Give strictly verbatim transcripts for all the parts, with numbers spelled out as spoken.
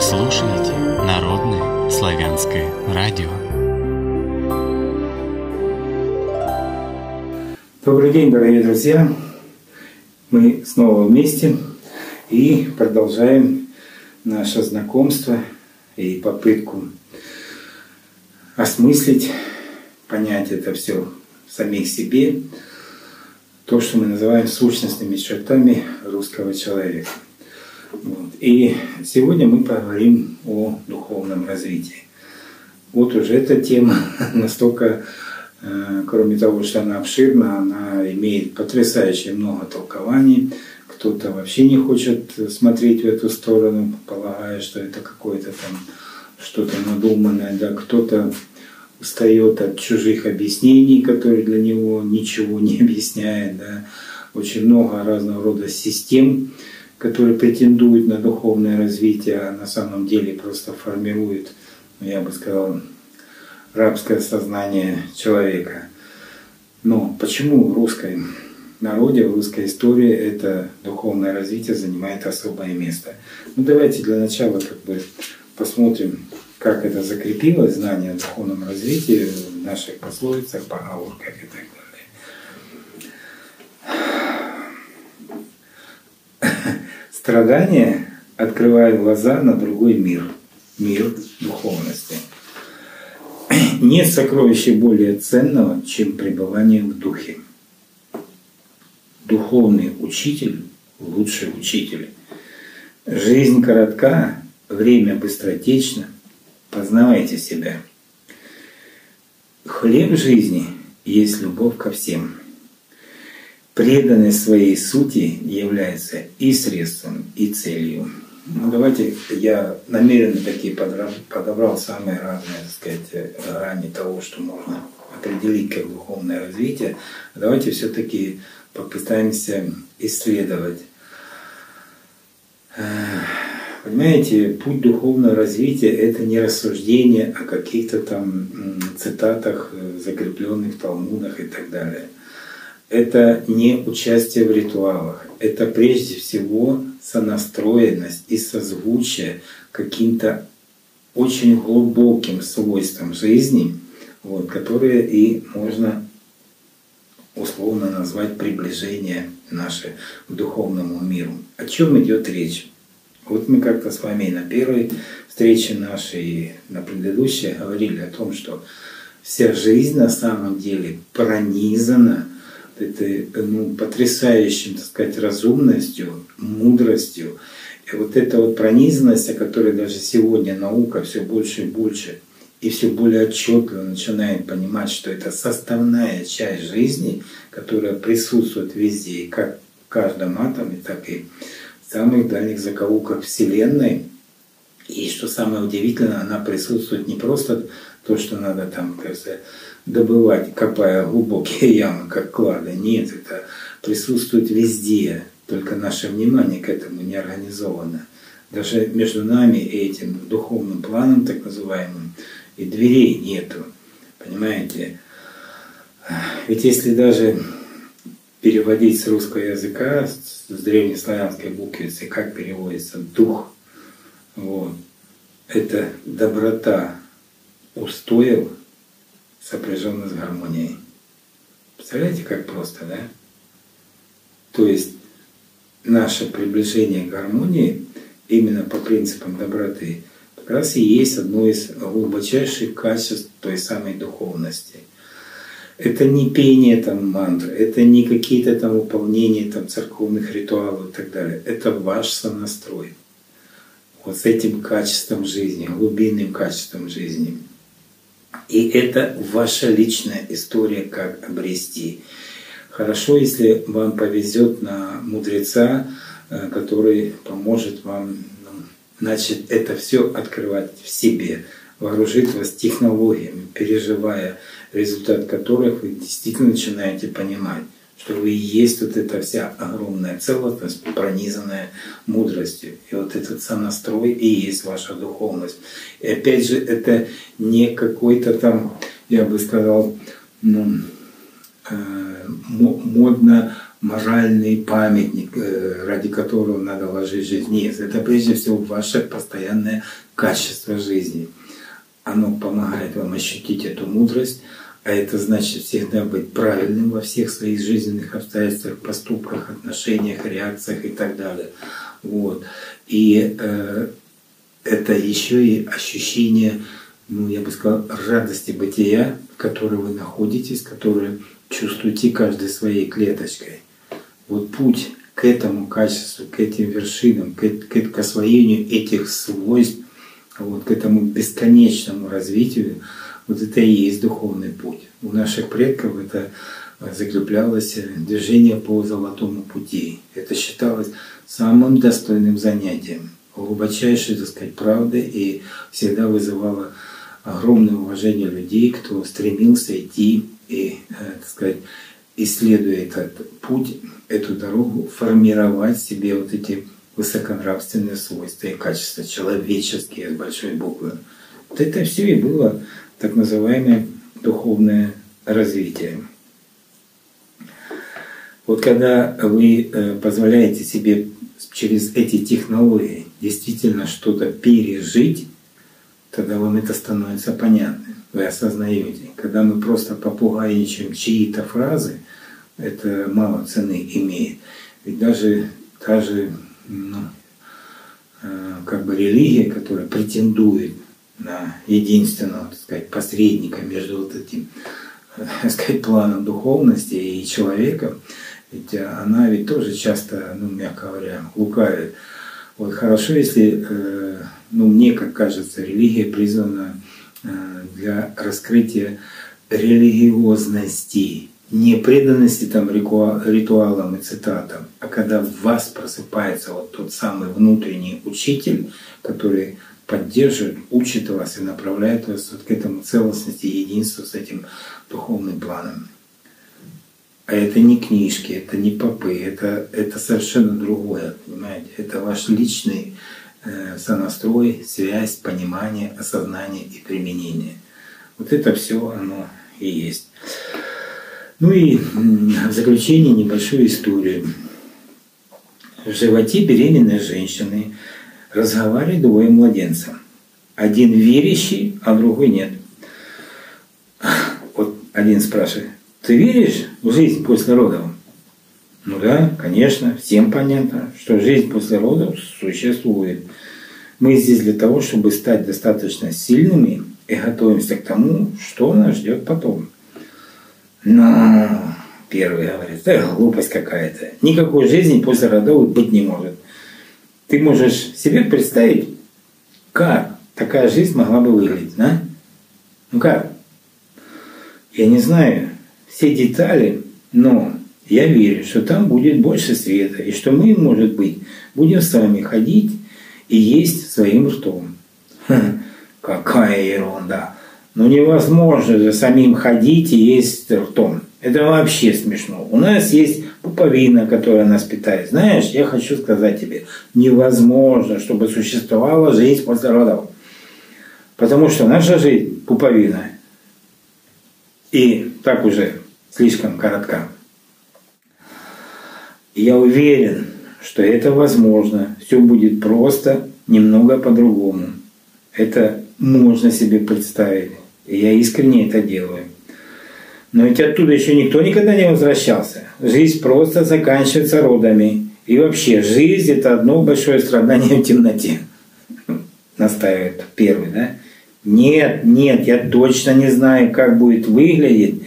Вы слушаете Народное Славянское радио. Добрый день, дорогие друзья! Мы снова вместе и продолжаем наше знакомство и попытку осмыслить, понять это все в самих себе, то, что мы называем сущностными чертами русского человека. Вот. И сегодня мы поговорим о духовном развитии. Вот уже эта тема настолько, э, кроме того, что она обширна, она имеет потрясающе много толкований. Кто-то вообще не хочет смотреть в эту сторону, полагая, что это какое-то там что-то надуманное. Да, кто-то устает от чужих объяснений, которые для него ничего не объясняют. Да. Очень много разного рода систем, которые претендуют на духовное развитие, а на самом деле просто формируют, я бы сказал, рабское сознание человека. Но почему в русском народе, в русской истории это духовное развитие занимает особое место? Ну давайте для начала как бы посмотрим, как это закрепилось, знание о духовном развитии в наших пословицах, поговорках и так далее. Страдания открывают глаза на другой мир, мир духовности. Нет сокровища более ценного, чем пребывание в духе. Духовный учитель – лучший учитель. Жизнь коротка, время быстротечно. Познавайте себя. Хлеб жизни есть любовь ко всем. Преданность своей сути является и средством, и целью. Ну, давайте я намеренно таки подобрал, подобрал самые разные, так сказать, грани того, что можно определить как духовное развитие. Давайте все-таки попытаемся исследовать. Понимаете, путь духовного развития – это не рассуждение о каких-то там цитатах, закрепленных в Талмудах и так далее. Это не участие в ритуалах, это прежде всего сонастроенность и созвучие каким-то очень глубоким свойствам жизни, вот, которые и можно условно назвать приближение наше к духовному миру. О чем идет речь? Вот мы как-то с вами на первой встрече нашей, на предыдущей говорили о том, что вся жизнь на самом деле пронизана этой, ну, потрясающим, так сказать, разумностью, мудростью. И вот эта вот пронизанность, о которой даже сегодня наука все больше и больше и все более отчетливо начинает понимать, что это составная часть жизни, которая присутствует везде, и как в каждом атоме, так и в самых дальних закоулках Вселенной. И что самое удивительное, она присутствует не просто то, что надо там, кажется, добывать, копая глубокие ямы, как клады. Нет, это присутствует везде, только наше внимание к этому не организовано. Даже между нами и этим духовным планом, так называемым, и дверей нету. Понимаете? Ведь если даже переводить с русского языка, с древнеславянской буквицы, как переводится «дух», вот, это доброта устоев, сопряженная с гармонией. Представляете, как просто, да? То есть наше приближение к гармонии именно по принципам доброты как раз и есть одно из глубочайших качеств той самой духовности. Это не пение там мантр, это не какие-то там выполнения там церковных ритуалов и так далее. Это ваш сонастрой. Вот с этим качеством жизни, глубинным качеством жизни. И это ваша личная история, как обрести. Хорошо, если вам повезет на мудреца, который поможет вам, значит, это все открывать в себе, вооружит вас технологиями, переживая результат которых вы действительно начинаете понимать, что вы и есть вот эта вся огромная целостность, пронизанная мудростью. И вот этот сонастрой и есть ваша духовность. И опять же, это не какой-то там, я бы сказал, ну, э, модно моральный памятник, ради которого надо ложить жизнь. Нет, это прежде всего ваше постоянное качество жизни. Оно помогает вам ощутить эту мудрость, а это значит всегда быть правильным во всех своих жизненных обстоятельствах, поступках, отношениях, реакциях и так далее. Вот. И э, это еще и ощущение, ну, я бы сказал, радости бытия, в которой вы находитесь, которую чувствуете каждой своей клеточкой. Вот путь к этому качеству, к этим вершинам, к, к, к освоению этих свойств, вот, к этому бесконечному развитию, вот это и есть духовный путь. У наших предков это закреплялось движение по золотому пути. Это считалось самым достойным занятием, глубочайшей, так сказать, правдой, и всегда вызывало огромное уважение людей, кто стремился идти и, так сказать, исследуя этот путь, эту дорогу, формировать себе вот эти высоконравственные свойства и качества, человеческие с большой буквы. Вот это все и было так называемое духовное развитие. Вот когда вы позволяете себе через эти технологии действительно что-то пережить, тогда вам это становится понятно, вы осознаете. Когда мы просто попугайничаем чьи-то фразы, это мало цены имеет. Ведь даже та же, ну, как бы религия, которая претендует на единственного, так сказать, посредника между вот этим, так сказать, планом духовности и человеком, ведь она ведь тоже часто, ну, мягко говоря, лукавит. Вот хорошо, если, ну, мне, как кажется, религия призвана для раскрытия религиозности, не преданности там ритуалам и цитатам, а когда в вас просыпается вот тот самый внутренний учитель, который поддерживает, учит вас и направляет вас вот к этому целостности и единству с этим духовным планом. А это не книжки, это не попы, это, это совершенно другое, понимаете? Это ваш личный э, сонастрой, связь, понимание, осознание и применение. Вот это все оно и есть. Ну и в заключение небольшую историю. В животе беременной женщины разговаривали двое младенцев. Один верящий, а другой нет. Вот один спрашивает: ты веришь в жизнь после родов? Ну да, конечно, всем понятно, что жизнь после родов существует. Мы здесь для того, чтобы стать достаточно сильными и готовимся к тому, что нас ждет потом. Но первый говорит: это глупость какая-то. Никакой жизни после родов быть не может. Ты можешь себе представить, как такая жизнь могла бы выглядеть, да? Ну как? Я не знаю все детали, но я верю, что там будет больше света, и что мы, может быть, будем с вами ходить и есть своим ртом. Ха, какая ерунда! Ну невозможно же самим ходить и есть ртом. Это вообще смешно. У нас есть пуповина, которая нас питает. Знаешь, я хочу сказать тебе, невозможно, чтобы существовала жизнь после родов. Потому что наша жизнь – пуповина. И так уже слишком коротка. Я уверен, что это возможно. Все будет просто, немного по-другому. Это можно себе представить. И я искренне это делаю. Но ведь оттуда еще никто никогда не возвращался. Жизнь просто заканчивается родами. И вообще, жизнь – это одно большое страдание в темноте. Настаивает первый, да? Нет, нет, я точно не знаю, как будет выглядеть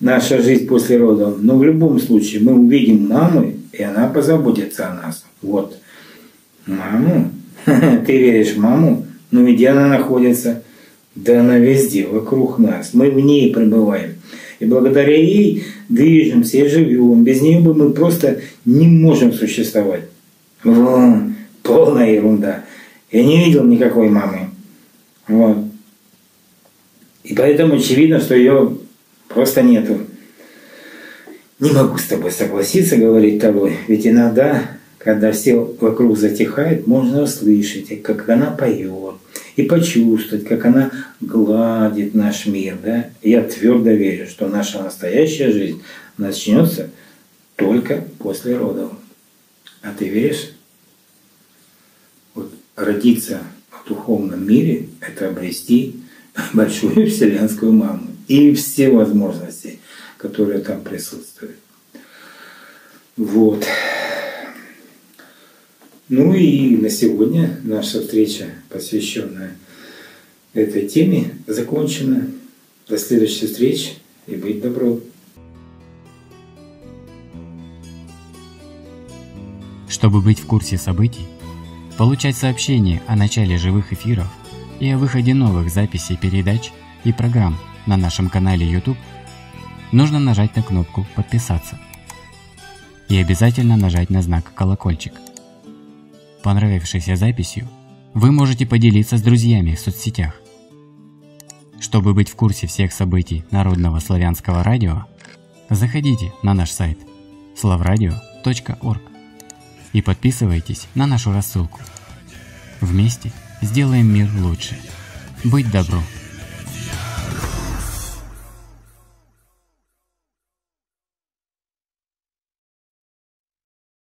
наша жизнь после родов. Но в любом случае мы увидим маму, и она позаботится о нас. Вот. Маму? Ты веришь в маму? Ну и где она находится? Да она везде, вокруг нас. Мы в ней пребываем. И благодаря ей движемся и живем. Без нее бы мы просто не можем существовать. Вон, полная ерунда. Я не видел никакой мамы. Вот. И поэтому очевидно, что ее просто нету. Не могу с тобой согласиться, говорит второй. Ведь иногда, когда все вокруг затихает, можно услышать, как она поет, и почувствовать, как она гладит наш мир. Да? Я твердо верю, что наша настоящая жизнь начнется только после родов. А ты веришь? Вот родиться в духовном мире – это обрести большую вселенскую маму и все возможности, которые там присутствуют. Вот. Ну и на сегодня наша встреча, посвященная этой теме, закончена. До следующей встречи и быть добром. Чтобы быть в курсе событий, получать сообщения о начале живых эфиров и о выходе новых записей передач и программ на нашем канале YouTube, нужно нажать на кнопку «Подписаться» и обязательно нажать на знак «Колокольчик». Понравившейся записью вы можете поделиться с друзьями в соцсетях. Чтобы быть в курсе всех событий Народного славянского радио, заходите на наш сайт славрадио точка орг и подписывайтесь на нашу рассылку. Вместе сделаем мир лучше. Будь добром!